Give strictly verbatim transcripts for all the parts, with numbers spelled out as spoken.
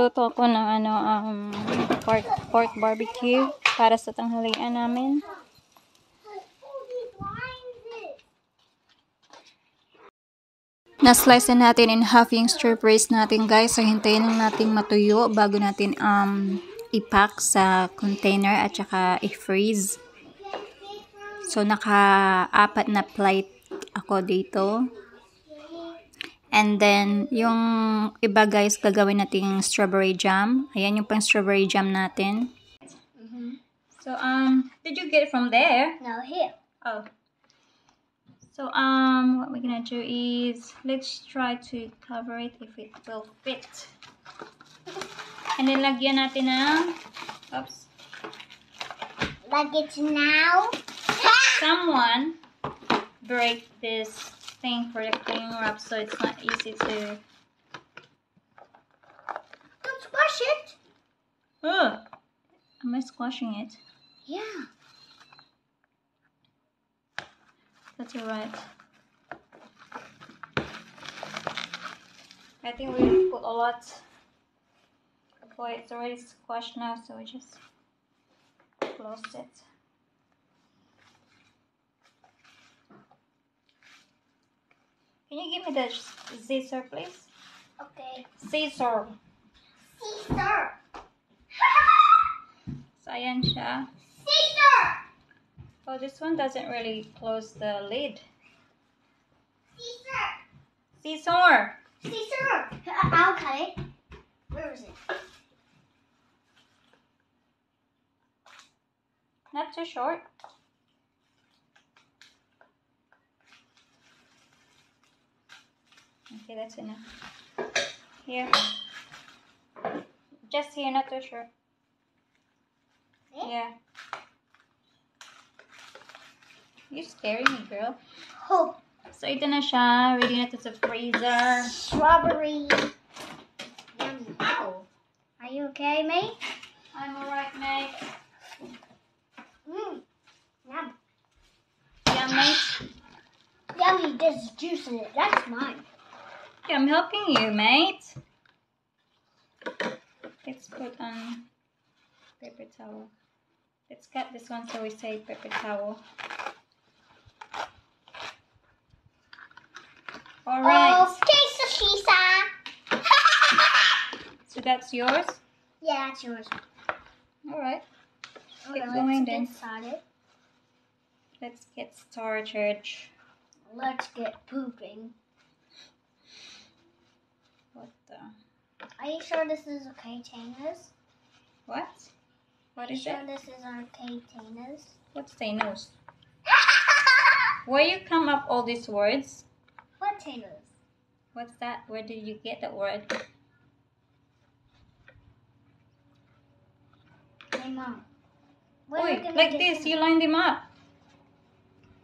Nagluto ako ng ano, um, pork, pork barbecue para sa tanghalian namin. Na-slice na natin in half yung stir brace natin, guys. So, hintayin lang natin matuyo bago natin um, ipack sa container at saka i-freeze. So, naka-apat na plate ako dito. And then, yung iba, guys, gagawin natin strawberry jam. Ayan yung pang strawberry jam natin. Mm-hmm. So, um, did you get it from there? No, here. Oh. So, um, what we're gonna do is, let's try to cover it if it will fit. And then, lagyan natin ng, oops. Like it's now? Someone break this thing for the cling wrap, so it's not easy to... Don't squash it! Oh! Am I squashing it? Yeah. That's alright. I think we put a lot. Boy, okay, it's already squashed now, so we just close it. Can you give me the scissor, please? Okay. Scissor. Scissor. So ayan siya. Oh, this one doesn't really close the lid. Scissor! Scissor! Scissor! I'll cut it. Where is it? Not too short. Okay, that's enough. Here. Just here, not too short. Yeah. You're scaring me, girl. Oh. So, ito na siya. Ready na ito sa freezer. Strawberry. Yummy. Ow. Are you okay, May? I'm alright, May. Mmm. Yum. Yummy. Yummy, there's juice in it. That's mine. Okay, I'm helping you, mate. Let's put on paper towel. Let's cut this one so we say paper towel. All right. Okay, Sushisa. So that's yours? Yeah, that's yours. All right. All right, let's get started. Let's get started. Let's get pooping. What the? Are you sure this is okay, Tainus? What? What is it? Are you sure this is okay, Tainus? What's Tainus? Where you come up all these words? What Tainus? What's that? Where did you get that word? Hey, Mom. Wait, like this. You line them up.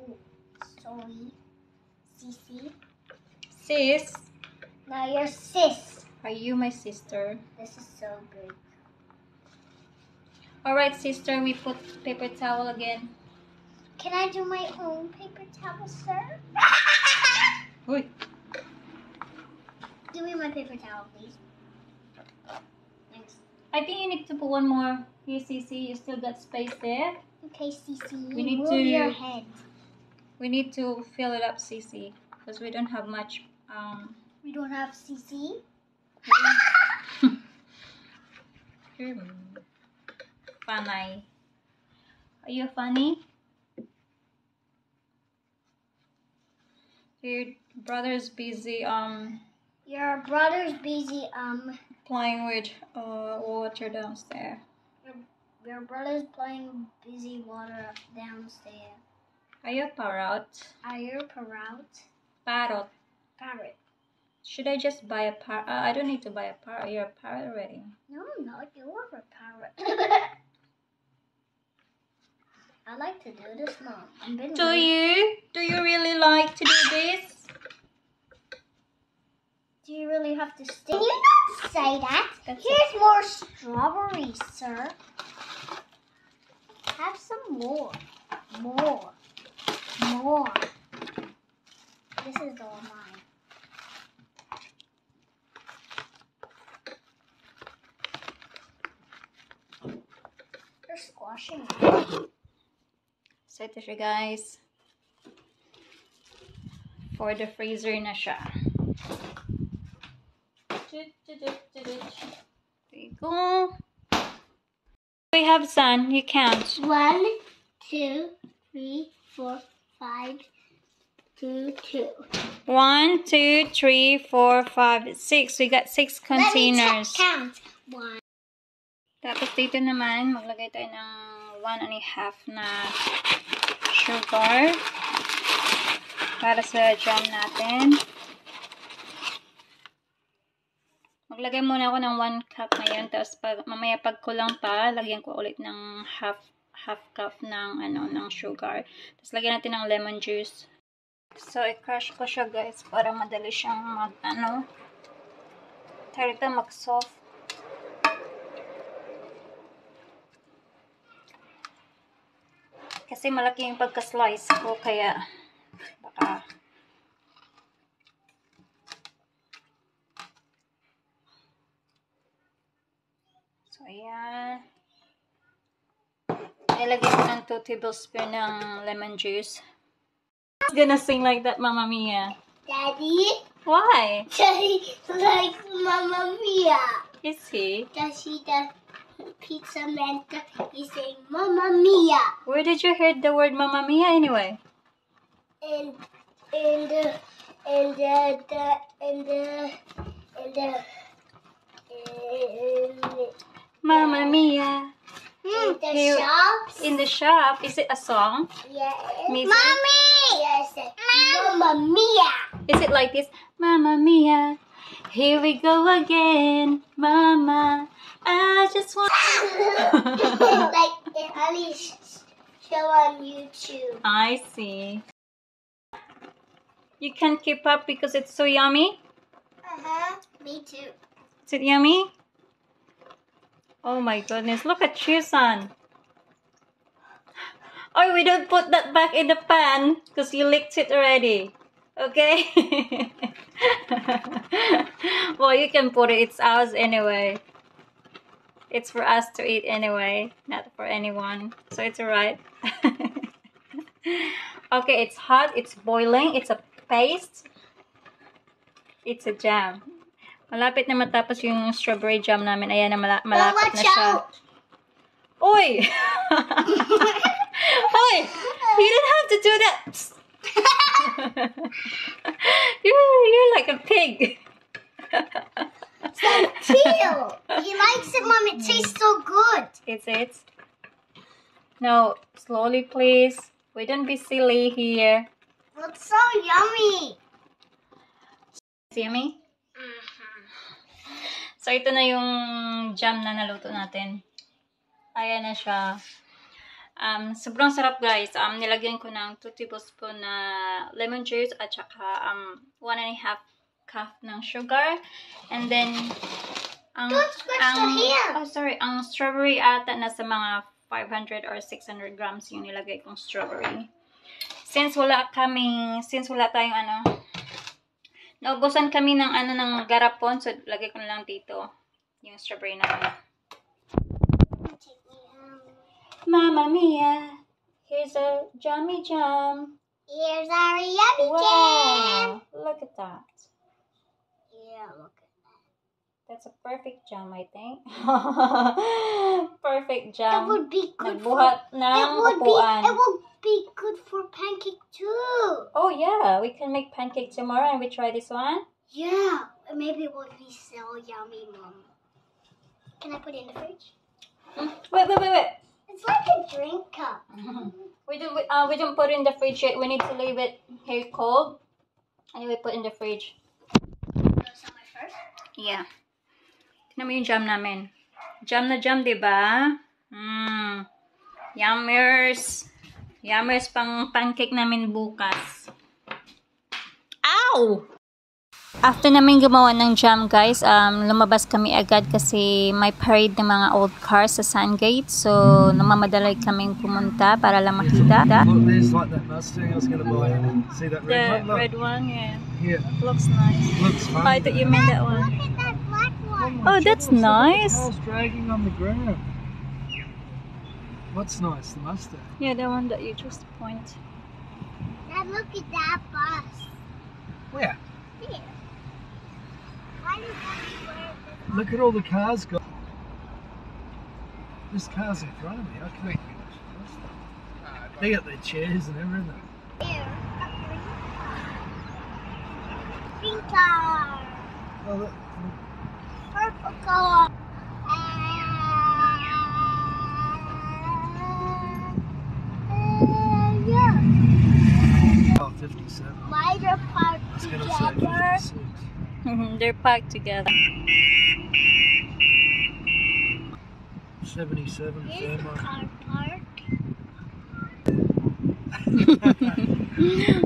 Ooh, sorry. Sissy. Sis. Now you're sis. Are you my sister? This is so good. Alright, sister. We put paper towel again. Can I do my own paper towel, sir? Wait. Give me my paper towel, please. Thanks. I think you need to put one more. Here, Cece, you still got space there. Okay, Cece. We need move to your head. We need to fill it up, Cece, because we don't have much. Um. We don't have Cece. Funny. Are you funny? Your brother's busy, um... Your brother's busy, um... playing with uh, water downstairs. Your, your brother's playing busy water downstairs. Are you a parrot? Are you a parrot? Parrot. Parrot. Should I just buy a parrot? Uh, I don't need to buy a parrot. You're a parrot already. No, I'm not. You are a parrot. I like to do this, Mom. Do late. you? Do you really like to do this? Do you really have to stay? Can you not say that? That's Here's it. more strawberries, sir. Have some more. More. More. This is all mine. washing. So ito siya guys. For the freezer na siya. There you go. We have sun. You count. One, two, three, four, five, two, two. One, two, three, four, five, six. We got six containers. Let me count. One. Tapos dito naman, maglagay tayo ng one and a half na sugar para sa jam natin. Maglagay muna ako ng one cup ngayon, tapos pag, mamaya pag kulang pa, lagyan ko ulit ng half half cup ng ano ng sugar. Tapos lagyan natin ng lemon juice. So i-crush ko siya guys para madali siyang mag ano, tarita mag soft. Kasi malaki yung pagka-slice ko, kaya baka so ayan, ilagay ko ng two tablespoons ng lemon juice. It's gonna sing like that, Mamma Mia. Daddy? Why? Daddy likes Mamma Mia. Is he? Does he does Pizza Man, he saying Mamma Mia. Where did you hear the word Mamma Mia anyway? And and the and the and the and the Mamma Mia. In the you, shops. In the shop. Is it a song? Yes. Music? Mommy. Yes. Mamma Mia. Is it like this? Mamma Mia. Here we go again, Mama. I just want to... Like Ali show on YouTube. I see. You can't keep up because it's so yummy? Uh-huh. Me too. Is it yummy? Oh my goodness. Look at you, son. Oh, we don't put that back in the pan because you licked it already. Okay? Well, you can put it. It's ours anyway. It's for us to eat anyway, not for anyone. So it's alright. Okay, it's hot, it's boiling, it's a paste. It's a jam. Malapit na matapos yung strawberry jam namin. Ayan na, mala malapit na siya. Oy! Oy! You don't have to do that! you're, you're like a pig. So chill. He likes it, Mom. It tastes so good. Is it? No, slowly, please. We don't be silly here. Looks so yummy. It's yummy? Uh-huh. So, ito na yung jam na naluto natin. Ayan na siya. Um, sobrang sarap, guys. Um, nilagyan ko ng two tablespoons na lemon juice at saka um, one and a half cup ng sugar, and then ang, don't scratch ang, the hair. Oh, sorry, ang strawberry ata nasa mga five hundred or six hundred grams yung nilagay kong strawberry. Since wala kaming, since wala tayong ano, naubusan kami ng ano ng garapon, so lagay ko na lang dito yung strawberry na ano. Mamma Mia, here's a jammy jam. Here's our yummy wow. Jam. Look at that. Yeah, look at that. That's a perfect jam, I think. Perfect jam. That would be good Nagbuhat for... Ng it would, be, it would be good for pancake too. Oh yeah, we can make pancake tomorrow and we try this one? Yeah, maybe it would be so yummy, Mom. Can I put it in the fridge? Wait, wait, wait, wait. It's like a drink cup. we, do, we, uh, we don't put it in the fridge yet. We need to leave it here cold. And we put it in the fridge. Yeah. Tignan mo yung jam namin. Jam na jam, diba? Mmm. Yummers. Yummers pang pancake namin bukas. Ow! After namin gumawa ng jam, guys, um, lumabas kami agad kasi may parade ng mga old cars sa Sandgate. So, namamadali kaming pumunta para lang makita. Look, there's like that Mustang I was gonna buy. See that red one? The red one, yeah. Yeah. Looks nice. Looks fun. Oh, I thought you meant that one. Look at that black one. Oh, that's nice. The car's dragging on the ground. What's nice? The Mustang? Yeah, the one that you just pointed. Now look at that bus. Where? Here. Why does everywhere the look at all the cars go. This car's in front of me. I can't get this. They got their chairs and everything. Here, a green car. Green car. Oh, purple car. fifty-seven. Why they're parked together? Mm-hmm, they're parked together. seventy-seven. Here's the car park.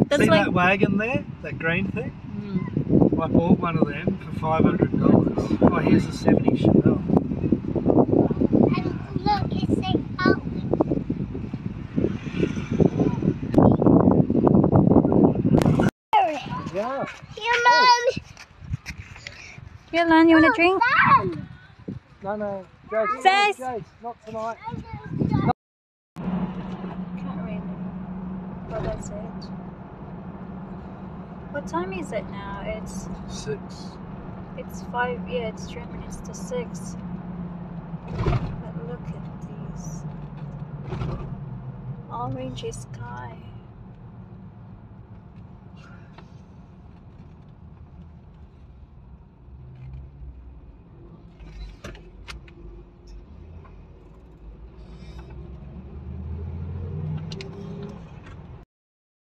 That's see like... that wagon there? That green thing? Mm. I bought one of them for five hundred dollars. Oh, here's a seventy Chevelle. And look, it's like yeah. Here, Mum. Here, Lan, you oh, want a drink? Mom. No, no. Jace, Says. Jace, not tonight. No. Can't read. Well, that's it. What time is it now? It's... Six. It's five, yeah, it's three minutes to six. But look at these. Orangey sky.